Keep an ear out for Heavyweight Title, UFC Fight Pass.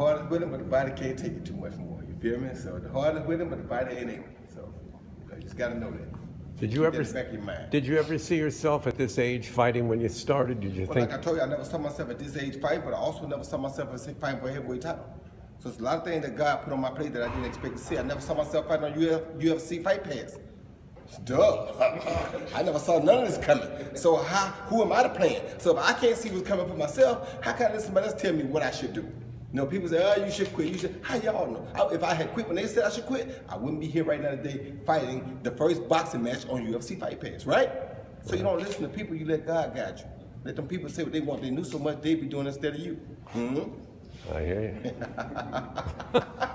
hardest with him, but the body can't take it too much more. You feel me? So the hardest with him, but the body ain't able. So you just gotta know that. Did you ever? Back in your mind. Did you ever see yourself at this age fighting when you started? Did you think? Like I told you, I never saw myself at this age fight, but I also never saw myself as fighting for a heavyweight title. So it's a lot of things that God put on my plate that I didn't expect to see. I never saw myself fighting on UFC Fight Pass. Duh. I never saw none of this coming. So who am I to plan? So if I can't see what's coming for myself, how can I let somebody else tell me what I should do? You know, people say, oh, you should quit, you should. How y'all know? If I had quit when they said I should quit, I wouldn't be here right now today fighting the first boxing match on UFC Fight Pass, right? So you don't listen to people, you let God guide you. Let them people say what they want. They knew so much, they'd be doing instead of you. Mm-hmm. I hear you.